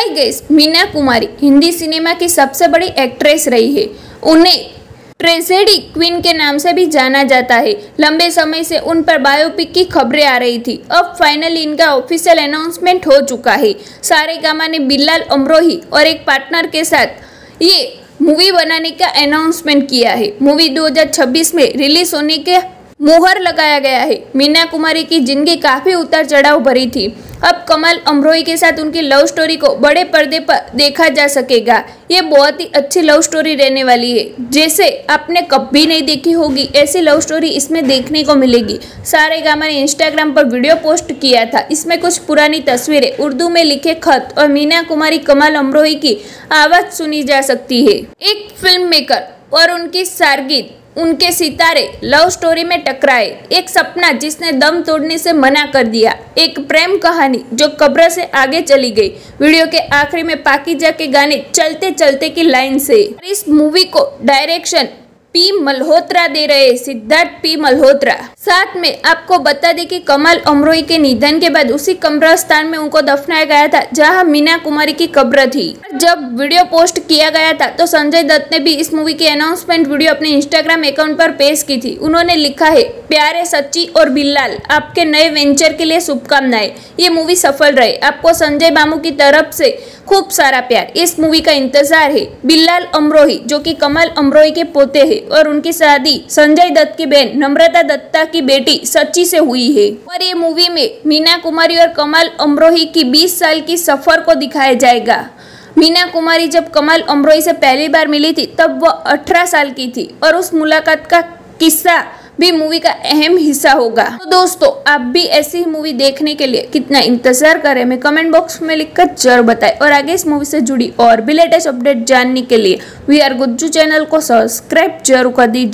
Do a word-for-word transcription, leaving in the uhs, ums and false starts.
मुंबई गईस मीना कुमारी हिंदी सिनेमा की सबसे बड़ी एक्ट्रेस रही है। उन्हें ट्रेजेडी क्वीन के नाम से भी जाना जाता है। लंबे समय से उन पर बायोपिक की खबरें आ रही थी, अब फाइनली इनका ऑफिशियल अनाउंसमेंट हो चुका है। सारेगामा ने बिल्लाल अमरोही और एक पार्टनर के साथ ये मूवी बनाने का अनाउंसमेंट किया है। मूवी दो हज़ार छब्बीस में रिलीज होने के मुहर लगाया गया है। मीना कुमारी की जिंदगी काफी उतार चढ़ाव भरी थी। अब कमाल अमरोही के साथ उनकी लव स्टोरी को बड़े पर्दे पर देखा जा सकेगा। ये बहुत ही अच्छी लव स्टोरी रहने वाली है, जैसे आपने कभी नहीं देखी होगी ऐसी लव स्टोरी इसमें देखने को मिलेगी। सारेगामा ने इंस्टाग्राम पर वीडियो पोस्ट किया था, इसमें कुछ पुरानी तस्वीरें, उर्दू में लिखे खत और मीना कुमारी कमाल अमरोही की आवाज सुनी जा सकती है। एक फिल्म मेकर और उनकी सारगीत, उनके सितारे लव स्टोरी में टकराए। एक सपना जिसने दम तोड़ने से मना कर दिया, एक प्रेम कहानी जो कब्र से आगे चली गई। वीडियो के आखिरी में पाकीजा के गाने चलते चलते की लाइन से। इस मूवी को डायरेक्शन पी मल्होत्रा दे रहे सिद्धार्थ पी मल्होत्रा। साथ में आपको बता दें कि कमाल अमरोही के निधन के बाद उसी कब्रिस्तान में उनको दफनाया गया था जहां मीना कुमारी की कब्र थी। जब वीडियो पोस्ट किया गया था तो संजय दत्त ने भी इस मूवी की अनाउंसमेंट वीडियो अपने इंस्टाग्राम अकाउंट पर पेश की थी। उन्होंने लिखा है, प्यारे सच्ची और बिल्लाल, आपके नए वेंचर के लिए शुभकामनाएं। ये मूवी सफल रहे। आपको संजय बाबू की तरफ से खूब सारा प्यार। इस मूवी का इंतजार है। बिल्लाल अमरोही जो कि कमाल अमरोही के पोते हैं और उनकी शादी संजय दत्त की बहन नम्रता दत्ता की बेटी सच्ची से हुई है। और ये मूवी में मीना कुमारी और कमाल अमरोही की बीस साल की सफर को दिखाया जाएगा। मीना कुमारी जब कमाल अमरोही से पहली बार मिली थी तब वह अठारह साल की थी और उस मुलाकात का किस्सा भी मूवी का अहम हिस्सा होगा। तो दोस्तों, आप भी ऐसी मूवी देखने के लिए कितना इंतजार करें हमें कमेंट बॉक्स में लिखकर जरूर बताएं। और आगे इस मूवी से जुड़ी और भी लेटेस्ट अपडेट जानने के लिए वी आर गुज्जू चैनल को सब्सक्राइब जरूर कर दीजिए।